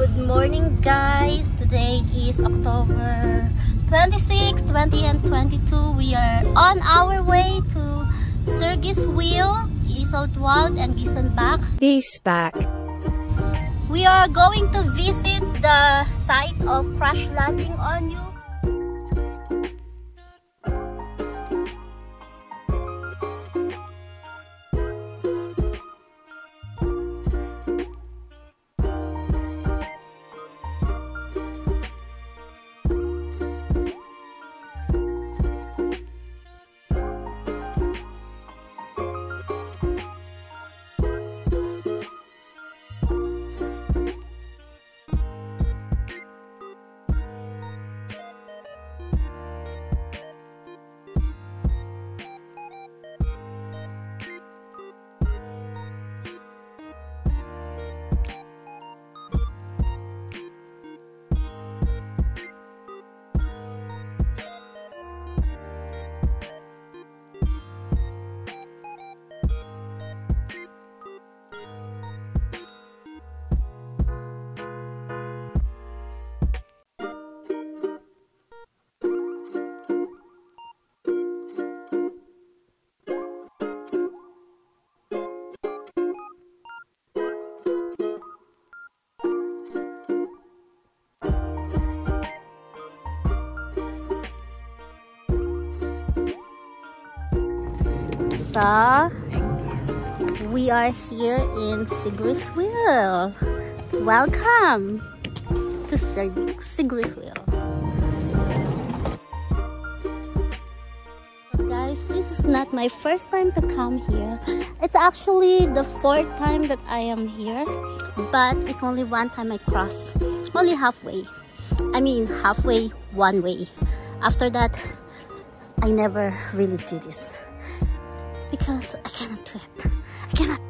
Good morning guys. Today is October 26, 20 and 22. We are on our way to Sigriswil, Iseltwald and Giessbach. We are going to visit the site of Crash Landing on You. So, we are here in Sigriswil. Welcome to Sigriswil. Guys, this is not my first time to come here. It's actually the fourth time that I am here, but it's only one time I cross. Only halfway. I mean, halfway one way. After that, I never really did this. Because I cannot do it. I cannot.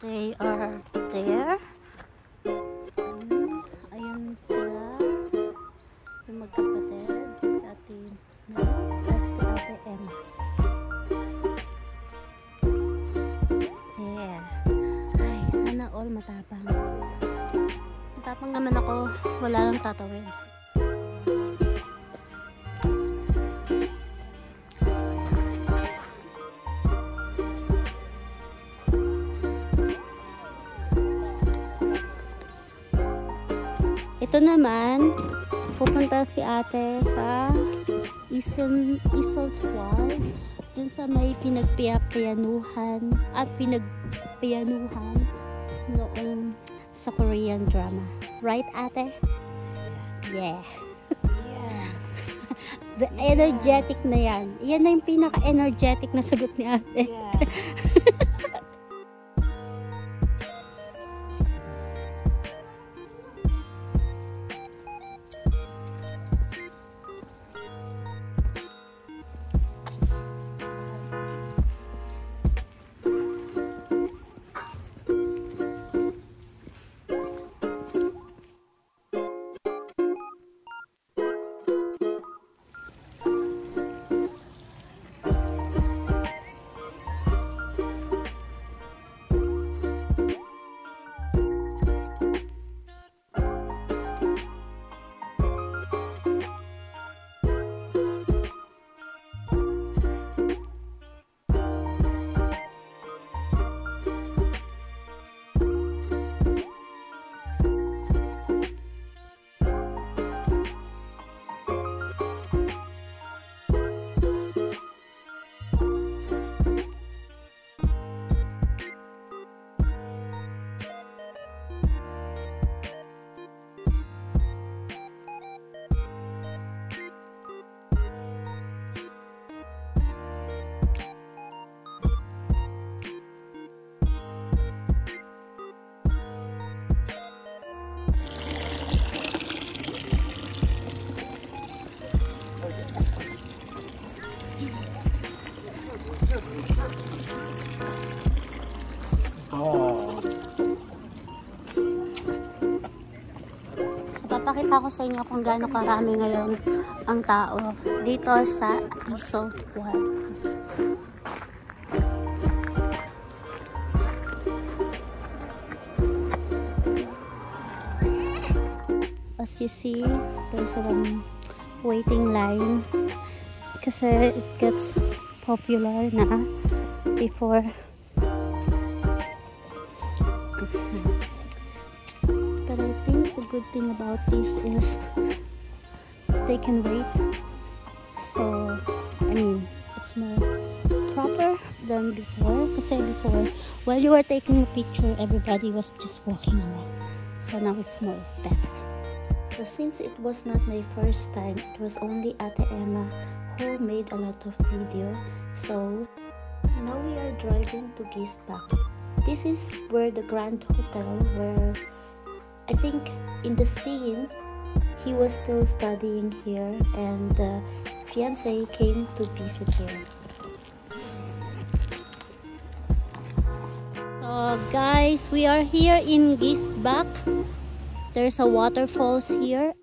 They are there. Ayan sila. Yung magkapatid. Ate Emma at si Ate Emma. There. Ay, sana all matapang. Matapang naman ako. Wala nang tatawid. Ito naman, pupunta si ate sa Iseltwald, dun sa may pinagpianuhan at pinagpianuhan noong sa Korean drama. Right, ate? Yeah. Yeah. The energetic na yan. Yan na yung pinaka-energetic na sagot ni ate. Yeah. Papakita ko sa inyo kung gaano karami ngayon ang tao dito sa Iseltwald. As you see, there's a waiting line kasi it gets popular na before. Good thing about this is they can wait, so I mean it's more proper than before kasi before while you were taking a picture everybody was just walking around, so now it's more better. So since it was not my first time, it was only Ate Emma who made a lot of video, so now we are driving to Giessbach. This is where the Grand Hotel, where I think in the scene he was still studying here and the fiance came to visit him. So guys, we are here in Giessbach. There's a waterfalls here.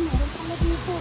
Meron pala dito.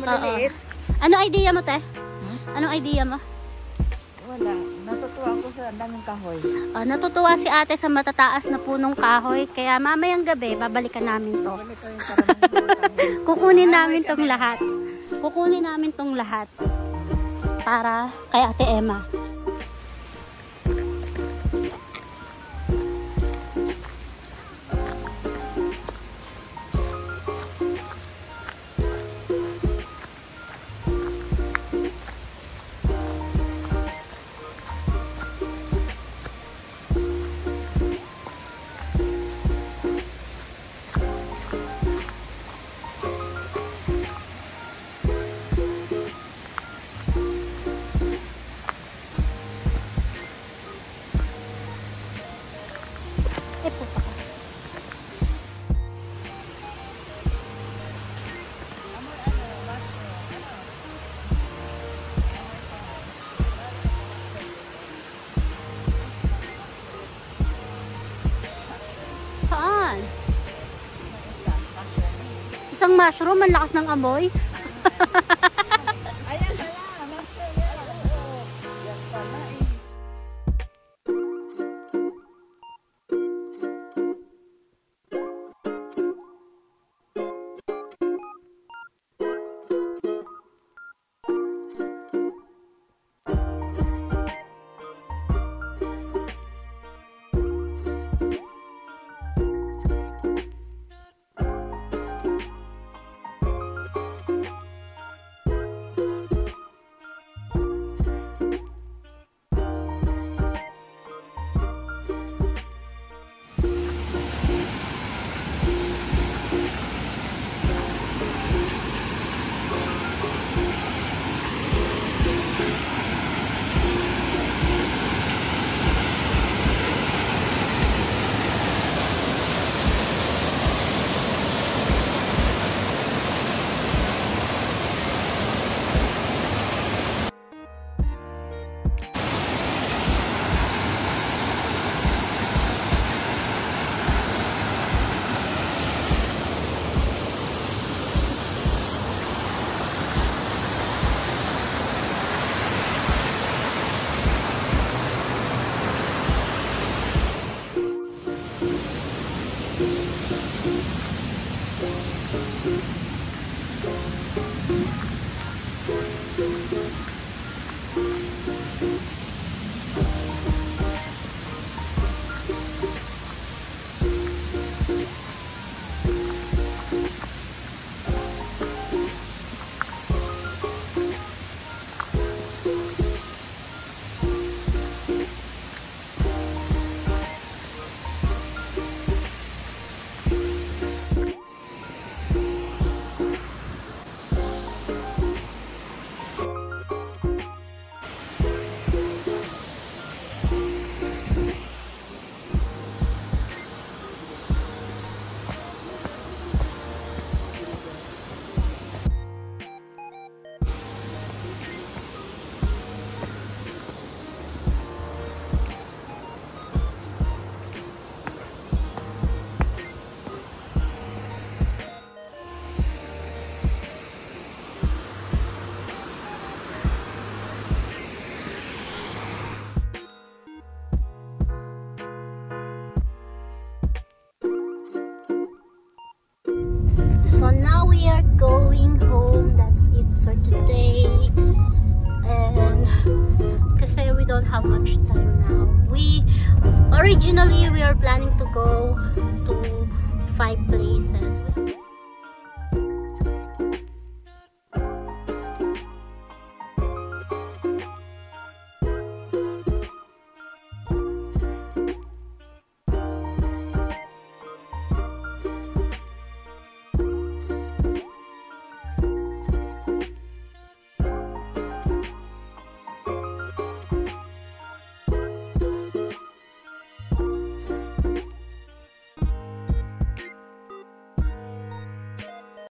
maliliit. Ano idea mo, Tess? Anong idea mo? Wala. Natutuwa ako sa daming kahoy. Natutuwa si ate sa matataas na punong kahoy. Kaya mamayang gabi, babalikan namin to. Kukunin namin tong lahat. Kukunin namin tong lahat. Para kay Ate Emma. Isang mushroom, ang lakas ng amoy. Ayan pala, master. Yan pala eh. So now we are going home. That's it for today. And kasi we don't have much time now. Originally we are planning to go to 5 places.